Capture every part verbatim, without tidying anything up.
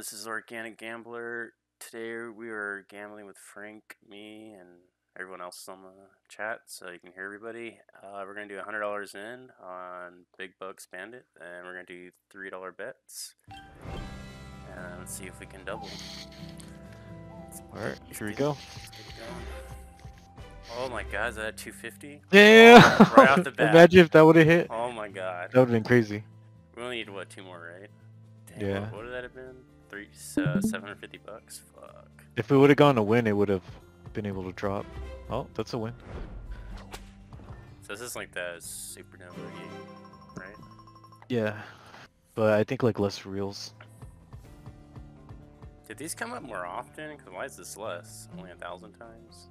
This is Organic Gambler. Today we are gambling with Frank, me, and everyone else on the chat, so you can hear everybody. Uh, we're going to do one hundred dollars in on Big Bucks Bandit, and we're going to do three dollar bets. And let's see if we can double. Alright, here we go. Oh my god, is that two fifty? Yeah! Oh, right off the bat. Imagine if that would have hit. Oh my god. That would have been crazy. We only need, what, two more, right? Dang, yeah. What, what would that have been? Three, uh, seven hundred fifty bucks? Fuck. If we would have gone to win, it would have been able to drop. Oh, that's a win. So this is like the supernova game, right? Yeah. But I think like less reels. Did these come up more often? Because why is this less? Only a thousand times?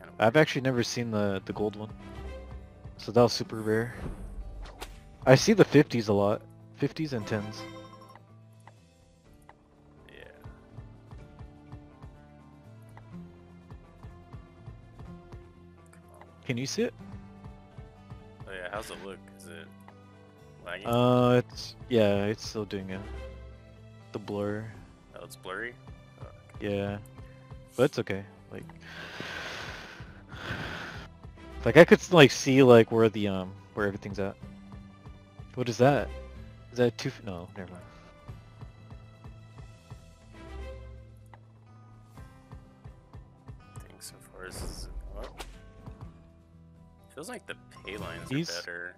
Kind of I've actually never seen the, the gold one. So that was super rare. I see the fifties a lot. fifties and tens. Yeah. Can you see it? Oh yeah, how's it look? Is it lagging? Uh, it's... yeah, it's still doing it. The blur. Oh, it's blurry? Oh, okay. Yeah. But it's okay. Like... like, I could, like, see, like, where the, um, where everything's at. What is that? Is that two? No, never mind. I think so far this is. Well, feels like the pay lines he's, are better.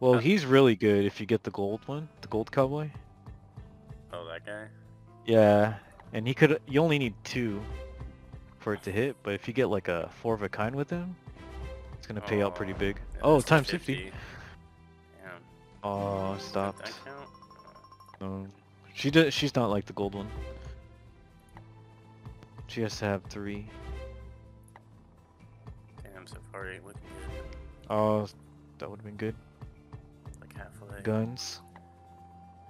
Well, uh, he's really good if you get the gold one, the gold cowboy. Oh, that guy? Yeah, and he could. You only need two for it to hit, but if you get like a four of a kind with him, it's gonna pay oh, out pretty big. Yeah, oh, times fifty. fifty. Oh, stopped. Did that count? No. She does, she's not like the gold one. She has to have three. Damn, so far it ain't looking good. Oh, that would've been good. Like halfway. Guns.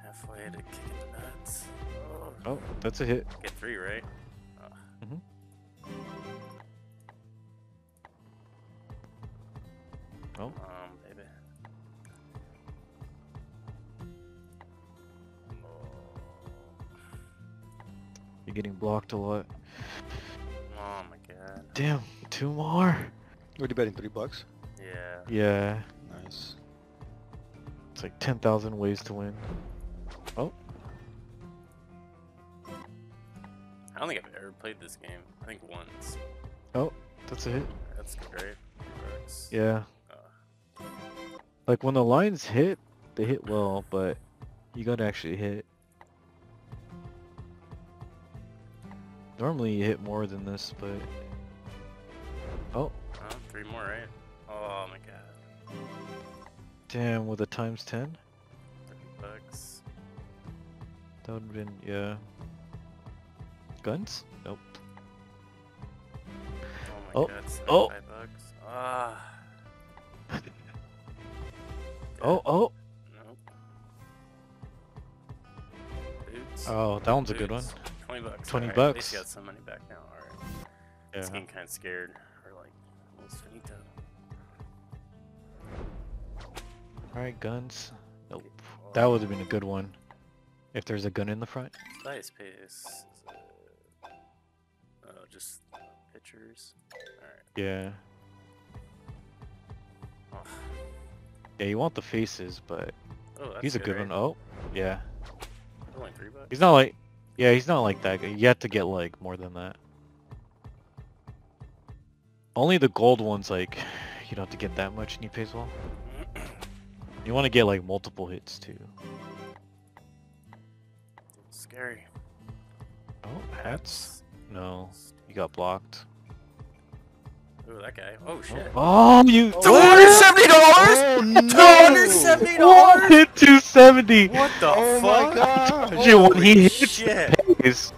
Halfway to kick in the nuts. Oh. Oh, that's a hit. Get three, right? Oh. Mm-hmm. Oh. Um, baby. You're getting blocked a lot. Oh my god. Damn, two more. What are you betting, three bucks? Yeah. Yeah. Nice. It's like ten thousand ways to win. Oh. I don't think I've ever played this game. I think once. Oh, that's a hit. That's great. Yeah. Uh. Like when the lines hit, they hit well, but you gotta actually hit. Normally you hit more than this, but... oh. Oh, three more, right? Oh my god. Damn, with a times ten? thirty bucks. That would've been, yeah. Guns? Nope. Oh my oh. god, oh. seventy-five bucks. Ah. Oh, oh! Nope. Boots. Oh, that one's Boots. a good one. twenty bucks. twenty right, bucks. At least you got some money back now. Alright. Yeah. It's getting kind of scared. Or like, almost finito. Alright, guns. Nope. Oh. That would have been a good one. If there's a gun in the front. Nice pace. Oh, just pictures. Alright. Yeah. Oh. Yeah, you want the faces, but oh, that's he's a good, good right? one. Oh, yeah. Only three bucks. He's not like. Yeah, he's not like that. You have to get like more than that. Only the gold one's like you don't have to get that much and he pays well. You want to get like multiple hits too. It's scary. Oh, hats? No, you got blocked. Ooh, that guy. Oh shit. Oh, you. two hundred seventy dollars? Oh, no. two hundred seventy dollars? What? Hit two seventy. What the oh fuck? My God. Holy you when he shit. Hits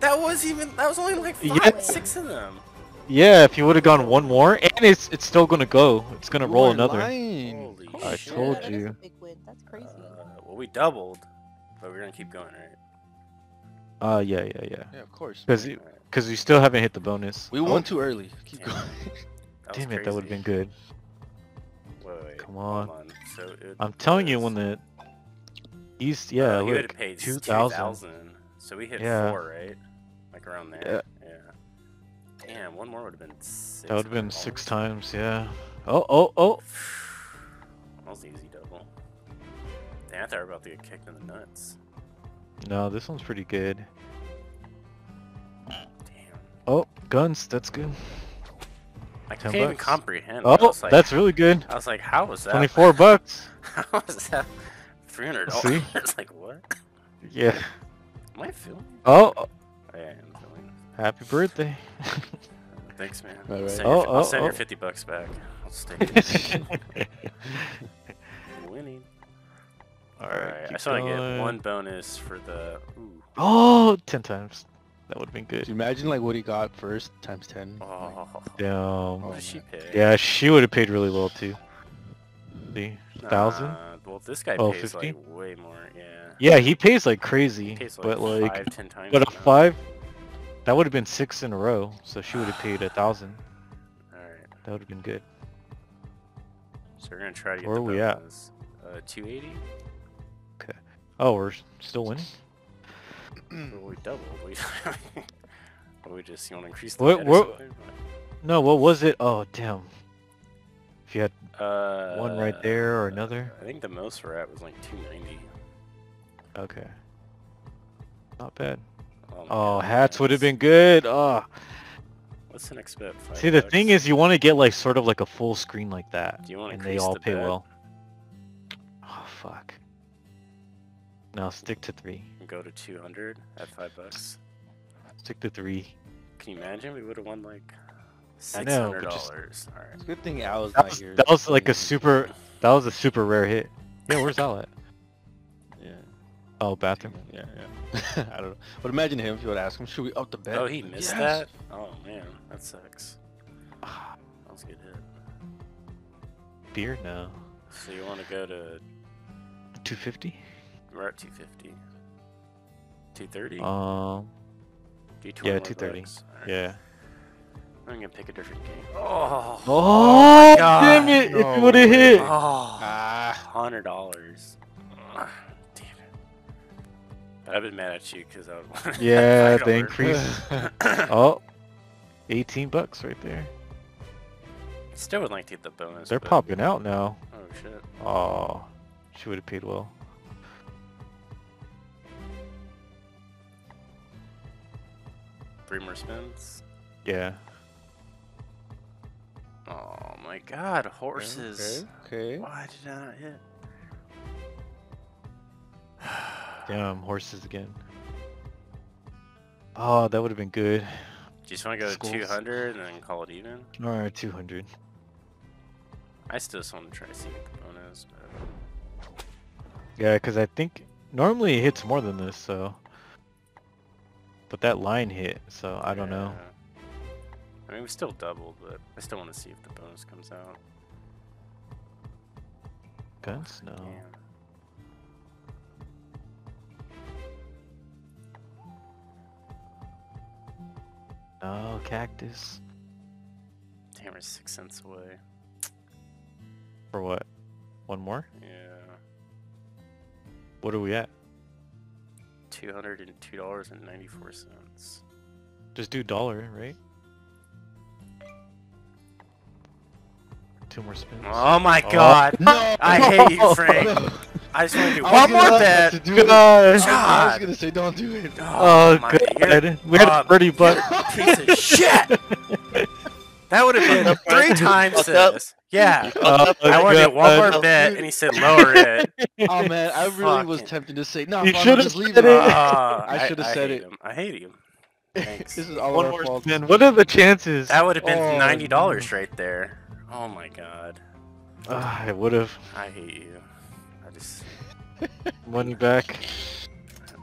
that was even. That was only like five, yeah. six of them. Yeah, if you would have gone one more, and it's it's still gonna go. It's gonna you roll another. Holy oh, I shit. told you. That is a big win. That's crazy. Uh, well, we doubled, but we're gonna keep going, right? Uh, yeah, yeah, yeah. Yeah, of course. Because. Because we still haven't hit the bonus. We oh. won too early. Keep Damn. going. Damn it, crazy. That would have been good. Wait, wait, Come on. on. So I'm telling you, when the East, yeah, oh, look, two thousand. So we hit yeah. four, right? Like around there. Yeah. yeah. Damn, one more would have been six. That would have been six times, yeah. Oh, oh, oh. That was easy double. Damn, I thought we were about to get kicked in the nuts. No, this one's pretty good. Damn. Oh, guns, that's good. I can't bucks. even comprehend. Oh, like, that's really good. I was like, how was that? twenty-four bucks. How was that? three hundred dollars. It's like, what? Yeah. Am I filming? Oh. oh yeah, I am filming. Happy birthday. Thanks, man. Right, right. Send oh, your, oh, I'll send oh. your fifty bucks back. I'll stay. Winning. All right. All right. I saw I get one bonus for the. Ooh. Oh, ten times. That would have been good. Could you imagine like what he got first times ten? Oh, like, damn. What did she pay? Yeah, she would have paid really well too. The nah, thousand. Well, this guy oh, pays fifty? Like way more. Yeah. Yeah, he pays like crazy. He pays like but like, five, ten times but a now. five, that would have been six in a row. So she would have paid a thousand. All right. That would have been good. So we're gonna try to get Where the we at? Uh, two eighty. Okay. Oh, we're still winning. Well, we doubled. We, we just you want to increase the what, what, No, what was it? Oh, damn. If you had uh, one right there or another. I think the most we're at was like two ninety. Okay. Not bad. Oh, oh hats would have been good. Oh. What's the next bet? Five See, the bucks? thing is, you want to get like sort of like a full screen like that. Do you want to increase they all the pay bet? well. Oh, fuck. No, stick to three. Go to two hundred at five bucks. Stick to three. Can you imagine? We would have won like six hundred dollars. All right. It's a good thing Al's not here. That was like a super. That was a super rare hit. Yeah, where's Al at? Yeah. Oh, bathroom. Yeah, yeah. I don't know. But imagine him if you would ask him, should we up the bet? Oh, he missed yes. that. Oh man, that sucks. That was a good hit. Beer now. So you want to go to two fifty? We're at two fifty. two thirty? Um, yeah, two thirty. Right. Yeah. I'm gonna pick a different game. Oh, oh, oh my God. Damn it! No. If you would've hit! Oh, one hundred dollars. Oh, damn it. But I've been mad at you because I was wondering. Yeah, the increase. Oh, eighteen bucks right there. I still would like to get the bonus. They're but... popping out now. Oh, shit. Oh, she would've paid well. Three more spins. Yeah. Oh my God, horses. Okay. okay. Why did I not hit? Damn, horses again. Oh, that would have been good. Do you just want to go Schools. to two hundred and then call it even? All right, two hundred. I still just want to try to see the bonus. But... Yeah, because I think normally it hits more than this, so. But that line hit, so I don't yeah. know. I mean, we still doubled, but I still want to see if the bonus comes out. Guns? No. Yeah. Oh, cactus. Damn, we're six cents away. For what? One more? Yeah. What are we at? Two hundred and two dollars and ninety-four cents. Just do dollar, right? Two more spins. Oh my oh. God! No. I hate you, Frank. I just want to do one more bet. To do God. God. I was gonna say don't do it. Oh, oh good. God. We had um, thirty bucks. Piece of shit. That would have been three times this. Yeah, uh, I wanted one more bet, and he said lower it. Oh man, I really Fucking. was tempted to say no. You should have leave it. it. Uh, I should have said it. Him. I hate him. Thanks. This is all one our more fault. Spin. What are the chances? That would have been oh, ninety dollars right there. Oh my God. Uh, I would have. I hate you. I just money back.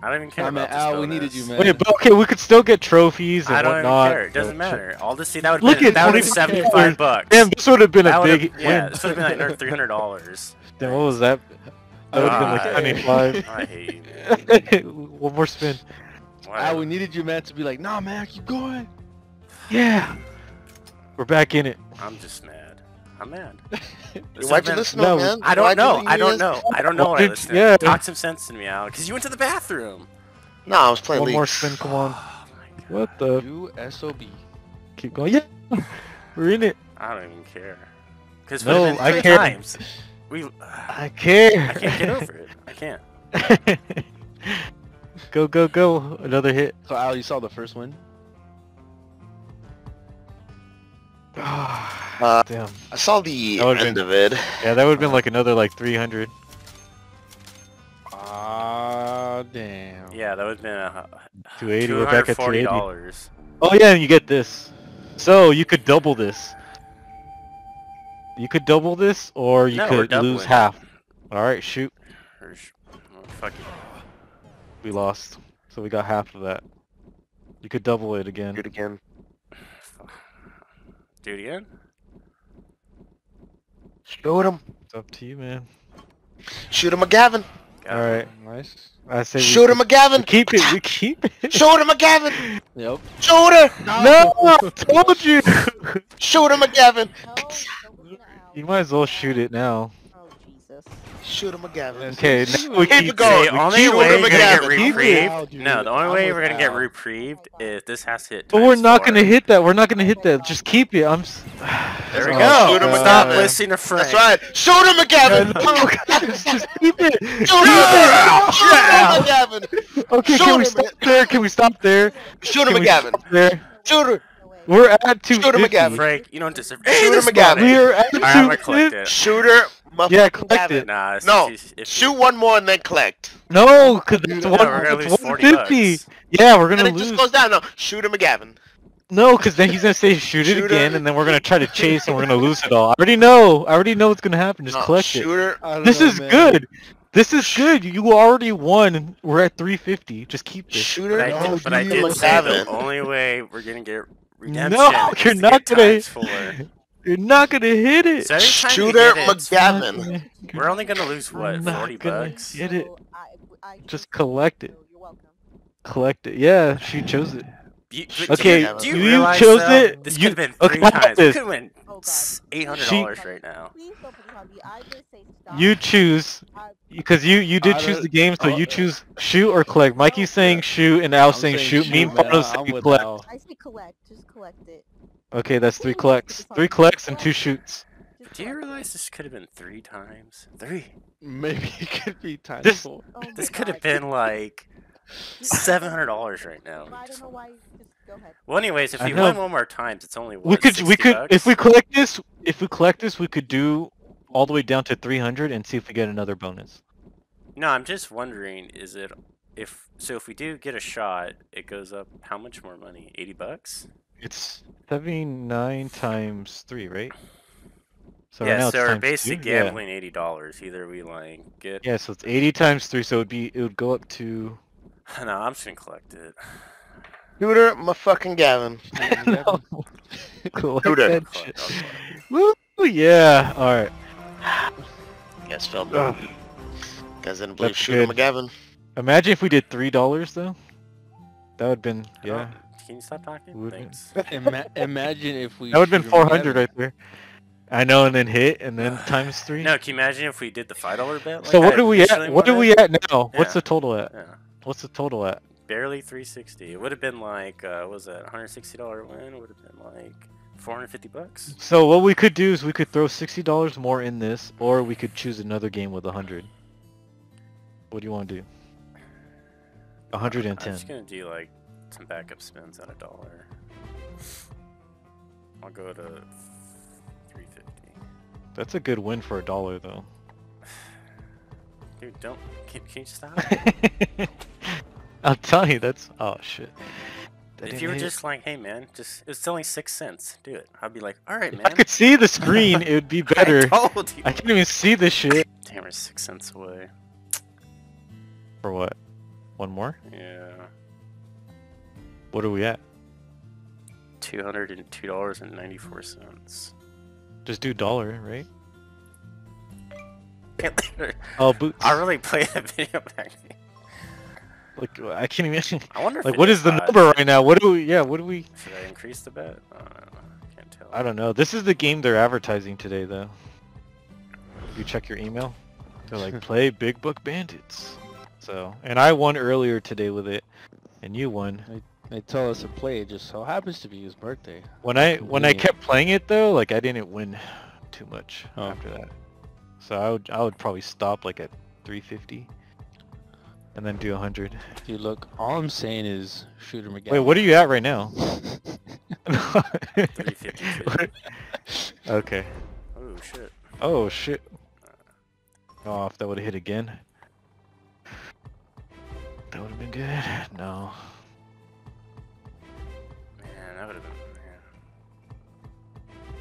I don't even care I'm about this Al, we needed you, man. Wait, but okay, we could still get trophies and I don't whatnot. Even care. It doesn't matter. I'll just see that would have been, that would have been seventy-five bucks. Damn, this would have been that a big Yeah, win. This would have been like three hundred dollars. Damn, what was that? That would have been like twenty-five. I hate you, man. One more spin. Wow. Al, we needed you, man, to be like, nah, man, keep going. Yeah. We're back in it. I'm just mad. I'm mad. You're watching this snow, man? I don't know. I don't know. I don't know what I listened to. Talk some sense to me, Al, because you went to the bathroom. No, I was playing One league. more spin, come on. What the? You S O B. Keep going. Yeah! We're in it. I don't even care. Cause no, been I can't. Times. We, uh, I care. I can't get over it. I can't. Go, go, go. Another hit. So, Al, you saw the first win? Uh, Damn. I saw the end been, of it. Yeah, that would have been like another like three hundred. Ah, uh, damn. Yeah, that would have been a, two eighty. We're back at two hundred forty dollars. Oh yeah, and you get this. So you could double this. You could double this, or you no, could lose half. All right, shoot. Oh, fuck you. We lost, so we got half of that. You could double it again. Do it again. Do it again. Shoot him. It's up to you, man. Shooter McGavin. All right, nice. I say Shooter McGavin. Keep it. We keep it. Shooter McGavin. Yep. Shooter. No, no, I told you. Shooter McGavin. No, you might as well shoot it now. Oh Jesus. Shooter McGavin. Okay, now we keep, keep going. The only way we're gonna get reprieved. No, the only way we're gonna get reprieved is this has to hit. But we're not gonna hit that. We're not gonna hit that. Just keep it. I'm. S there we oh, go. Shooter Stop listening to Frank. That's right. Shooter McGavin. Oh God, just keep it. Shooter McGavin. Shooter McGavin. Okay, Shooter can we stop there? Can we stop there? Shooter McGavin. There. Shooter. We're at two. Shooter McGavin. Frank, you don't deserve. Hey, Shooter McGavin. We're at two. Shooter. Yeah, collect it. Nah, it's, no, it's, it's, shoot one more and then collect. No, because it's, no, it's one fifty. Yeah, we're gonna and it lose. It just goes down. No, Shooter McGavin. No, because then he's gonna say shoot it again, and then we're gonna try to chase, and we're gonna lose it all. I already know. I already know what's gonna happen. Just no, collect shooter, it. This know, is man. good. This is good. You already won. We're at three fifty. Just keep this. Shooter, but I, oh, but I did say the only way we're gonna get redemption. No, is you're to not gonna. You're not gonna hit it. So Shooter McGavin. It, we're only gonna lose what, forty bucks? Hit it. Just collect it. Collect it. Yeah, she chose it. You, okay, do you, you realize, chose though, it. This could have been three okay, times. This could win eight hundred dollars right now. You choose because you you did choose the game, so you choose shoot or collect. Mikey's saying shoot, and Al's saying, saying shoot. Me and Pablo's saying collect. Al. I say collect. Just collect it. Okay, that's three collects. Three collects and two shoots. Do you realize this could have been three times? Three. Maybe it could be times this, four. Oh this could have been like seven hundred dollars right now. I don't know why you just go ahead. Well, anyways, if we win one more time, it's only one. We could, we could, bucks. if we collect this, if we collect this, we could do all the way down to three hundred and see if we get another bonus. No, I'm just wondering, is it if so? If we do get a shot, it goes up how much more money? eighty bucks. It's seventy-nine times three, right? So yeah, right now so it's we're basically two? gambling yeah. eighty dollars. Either we like get yeah, so it's eighty times three, so it'd be it would go up to. No, I'm just gonna collect it. Shooter, my fucking Gavin. No. Shooter. Woo, yeah. All right. Guys fell down. Guys didn't believe Shooter McGavin. Imagine if we did three dollars though. That would've been yeah. Oh. Can you stop talking? Thanks. Ima imagine if we... That would have been four hundred right there. I know, and then hit, and then times three. No, can you imagine if we did the five dollar bet? Like so what are we at? What are we at now? Yeah. What's the total at? Yeah. What's the total at? Barely three sixty. It would have been like, uh, what was that, one hundred sixty dollar win? It would have been like four hundred fifty bucks. So what we could do is we could throw sixty dollars more in this, or we could choose another game with one hundred. What do you want to do? one hundred ten. I'm just going to do like... some backup spins at a dollar. I'll go to three fifty. That's a good win for a dollar, though. Dude, don't can, can you stop? I'll tell you, that's oh shit. That if you were hit. just like, hey man, just it's only six cents. Do it. I'd be like, all right, man. If I could see the screen. It would be better. I told you. I can't even see this shit. Damn, we're six cents away. For what? One more? Yeah. What are we at? Two hundred and two dollars and ninety-four cents. Just do dollar, right? Oh, boots. I really played that video back then. Like I can't imagine. I wonder. Like, if what is, is the number right now? What do we? Yeah, what do we? Should I increase the bet? I don't know. I can't tell. I don't know. This is the game they're advertising today, though. If you check your email, they're like, play Big Bucks Bandits. So, and I won earlier today with it, and you won. I, I tell us to play. It just so happens to be his birthday. When I when I kept playing it though, like I didn't win too much oh. after that. So I would I would probably stop like at three fifty, and then do one hundred. Dude, look, all I'm saying is Shooter McGavin. Wait, what are you at right now? three fifty-two. Okay. Oh shit. Oh shit. Oh, if that would have hit again, that would have been good. No. Man, that would have been. Man.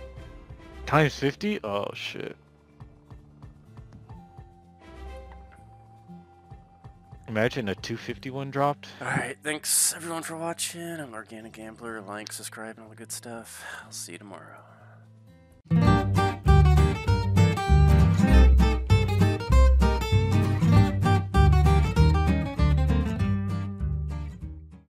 Times fifty? Oh shit. Imagine a two fifty-one dropped. Alright, thanks everyone for watching. I'm Organic Gambler. Like, subscribe, and all the good stuff. I'll see you tomorrow.